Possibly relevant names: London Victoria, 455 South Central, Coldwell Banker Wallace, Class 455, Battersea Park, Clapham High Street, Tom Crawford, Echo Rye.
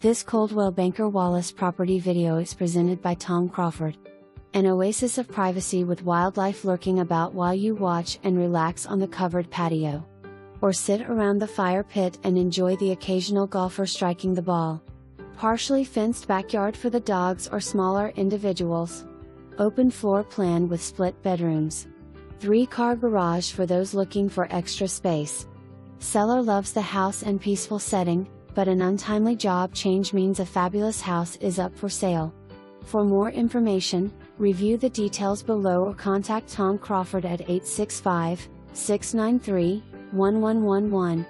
This Coldwell Banker Wallace property video is presented by Tom Crawford. An oasis of privacy with wildlife lurking about while you watch and relax on the covered patio. Or sit around the fire pit and enjoy the occasional golfer striking the ball. Partially fenced backyard for the dogs or smaller individuals. Open floor plan with split bedrooms. 3-car garage for those looking for extra space. Seller loves the house and peaceful setting, but an untimely job change means a fabulous house is up for sale. For more information, review the details below or contact Tom Crawford at 865-693-1111.